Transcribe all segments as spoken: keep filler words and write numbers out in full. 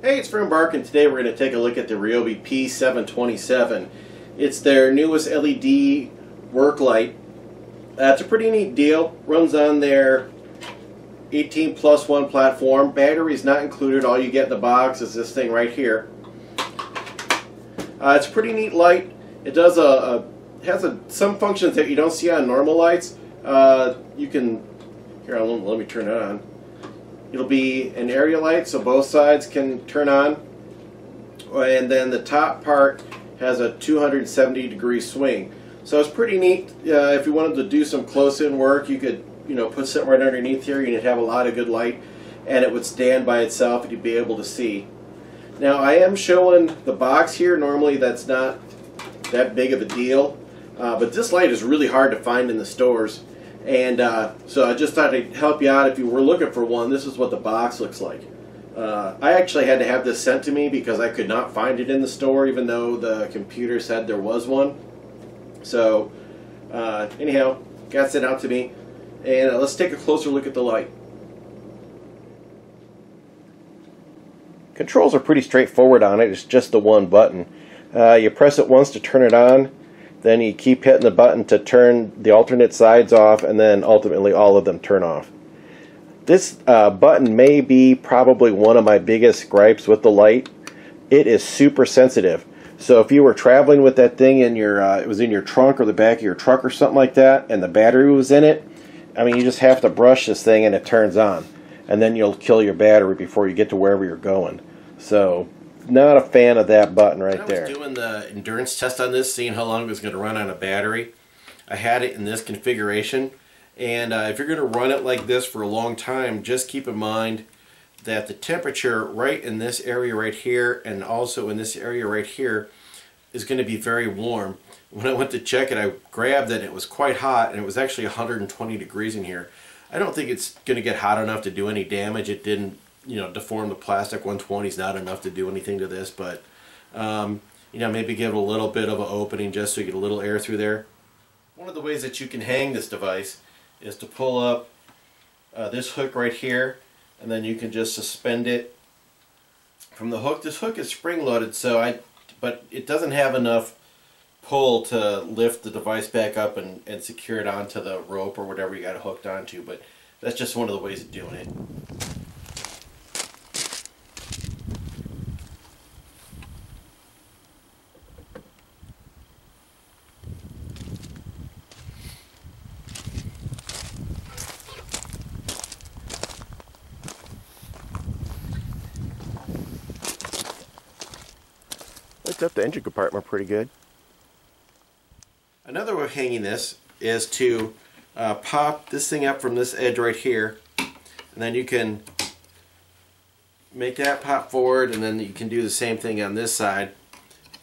Hey, it's Fern Bark, and today we're going to take a look at the Ryobi P seven twenty-seven. It's their newest L E D work light. Uh, it's a pretty neat deal. Runs on their eighteen plus one platform. Battery's not included. All you get in the box is this thing right here. Uh, it's a pretty neat light. It does a, a has a, some functions that you don't see on normal lights. Uh, you can here. I'll, let me turn it on. It'll be an area light, so both sides can turn on, and then the top part has a two hundred seventy degree swing. So it's pretty neat. Uh, if you wanted to do some close-in work, you could, you know, put something right underneath here, and you'd have a lot of good light, and it would stand by itself, and you'd be able to see. Now I am showing the box here. Normally that's not that big of a deal, uh, but this light is really hard to find in the stores. And uh, so I just thought I'd help you out if you were looking for one. This is what the box looks like. Uh, I actually had to have this sent to me because I could not find it in the store, even though the computer said there was one. So uh, anyhow, got sent out to me. And uh, let's take a closer look at the light. Controls are pretty straightforward on it. It's just the one button. Uh, you press it once to turn it on. Then you keep hitting the button to turn the alternate sides off, and then ultimately all of them turn off. This uh, button may be probably one of my biggest gripes with the light. It is super sensitive. So if you were traveling with that thing in your, uh, it was in your trunk or the back of your truck or something like that, and the battery was in it, I mean, you just have to brush this thing and it turns on. And then you'll kill your battery before you get to wherever you're going. So, not a fan of that button right there. I was doing the endurance test on this, seeing how long it was going to run on a battery. I had it in this configuration, and uh, if you're going to run it like this for a long time, just keep in mind that the temperature right in this area right here and also in this area right here is going to be very warm. When I went to check it, I grabbed it, it was quite hot, and it was actually one hundred twenty degrees in here. I don't think it's going to get hot enough to do any damage. It didn't, you know, deform the plastic. one twenty is not enough to do anything to this, but um, you know, maybe give it a little bit of an opening just so you get a little air through there. One of the ways that you can hang this device is to pull up uh, this hook right here, and then you can just suspend it from the hook. This hook is spring-loaded, so I, but it doesn't have enough pull to lift the device back up and, and secure it onto the rope or whatever you got it hooked onto, but that's just one of the ways of doing it. Lights up the engine compartment pretty good. Another way of hanging this is to uh, pop this thing up from this edge right here, and then you can make that pop forward, and then you can do the same thing on this side,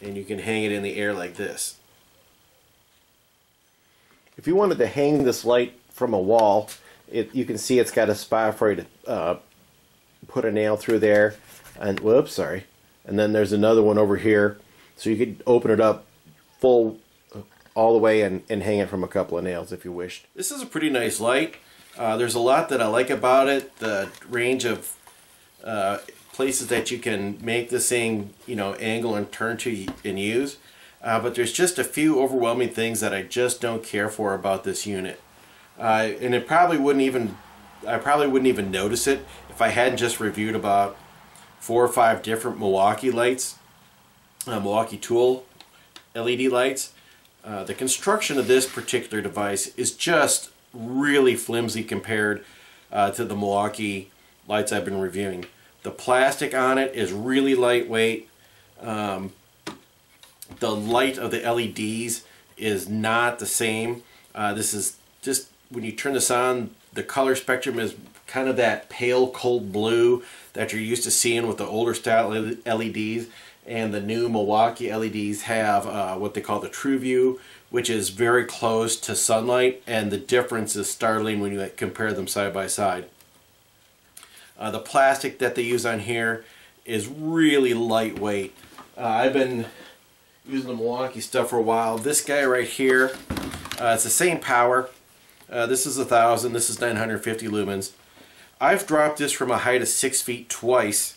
and you can hang it in the air like this. If you wanted to hang this light from a wall, it, you can see it's got a spot for you to uh, put a nail through there, and whoops, sorry. And then there's another one over here, so you could open it up full all the way and, and hang it from a couple of nails if you wished. This is a pretty nice light. Uh, there's a lot that I like about it. The range of uh, places that you can make this thing, you know, angle and turn to and use. Uh, but there's just a few overwhelming things that I just don't care for about this unit. Uh, and it probably wouldn't even, I probably wouldn't even notice it if I hadn't just reviewed about four or five different Milwaukee lights, uh, Milwaukee Tool L E D lights. Uh, the construction of this particular device is just really flimsy compared uh, to the Milwaukee lights I've been reviewing. The plastic on it is really lightweight. Um, the light of the L E Ds is not the same. Uh, this is just, when you turn this on, the color spectrum is kind of that pale cold blue that you're used to seeing with the older style L E Ds, and the new Milwaukee L E Ds have uh, what they call the TrueView, which is very close to sunlight, and the difference is startling when you compare them side by side. Uh, the plastic that they use on here is really lightweight. Uh, I've been using the Milwaukee stuff for a while. This guy right here, uh, it's the same power. Uh, this is one thousand, this is nine hundred fifty lumens. I've dropped this from a height of six feet twice,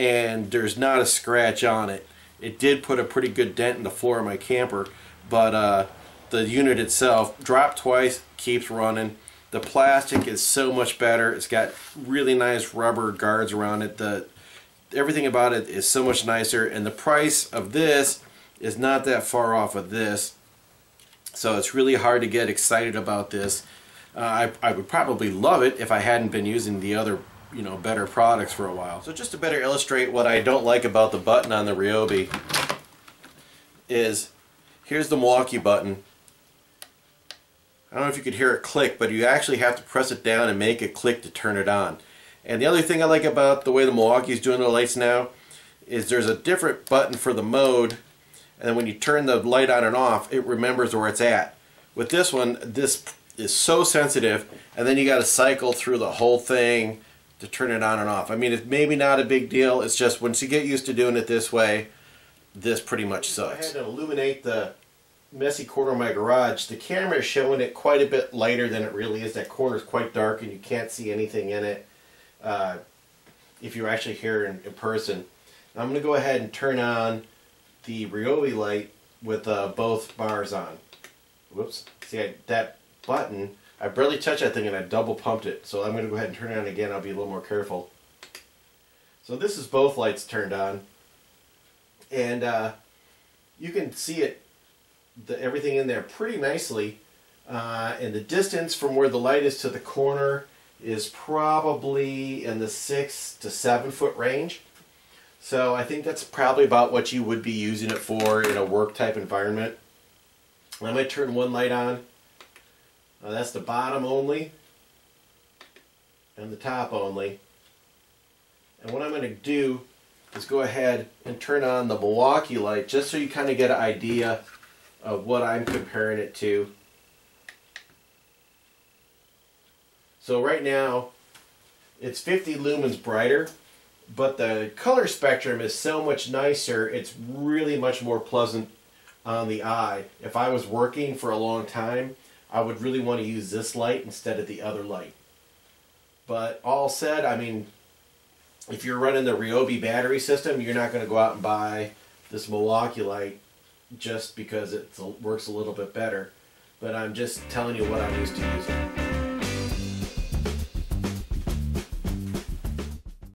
and there's not a scratch on it. It did put a pretty good dent in the floor of my camper, but uh, the unit itself dropped twice, keeps running. The plastic is so much better. It's got really nice rubber guards around it. The everything about it is so much nicer, and the price of this is not that far off of this, so it's really hard to get excited about this. Uh, I, I would probably love it if I hadn't been using the other, you know, better products for a while. So just to better illustrate what I don't like about the button on the Ryobi is, here's the Milwaukee button. I don't know if you could hear it click, but you actually have to press it down and make it click to turn it on. And the other thing I like about the way the Milwaukee is doing their lights now is there's a different button for the mode, and when you turn the light on and off, it remembers where it's at. With this one, this is so sensitive, and then you got to cycle through the whole thing to turn it on and off. I mean, it's maybe not a big deal. It's just once you get used to doing it this way, this pretty much sucks. I had to illuminate the messy corner of my garage. The camera is showing it quite a bit lighter than it really is. That corner is quite dark and you can't see anything in it uh, if you're actually here in, in person. I'm going to go ahead and turn on the Ryobi light with uh, both bars on. Whoops. See, I, that button, I barely touched that thing and I double pumped it. So I'm going to go ahead and turn it on again. I'll be a little more careful. So this is both lights turned on. And uh, you can see it, the, everything in there pretty nicely. Uh, and the distance from where the light is to the corner is probably in the six to seven foot range. So I think that's probably about what you would be using it for in a work type environment. I might turn one light on. Uh, that's the bottom only and the top only. And what I'm going to do is go ahead and turn on the Milwaukee light just so you kind of get an idea of what I'm comparing it to. So right now it's fifty lumens brighter, but the color spectrum is so much nicer. It's really much more pleasant on the eye. If I was working for a long time, I would really want to use this light instead of the other light. But all said, I mean, if you're running the Ryobi battery system, you're not going to go out and buy this Milwaukee light just because it works a little bit better. But I'm just telling you what I used to use it.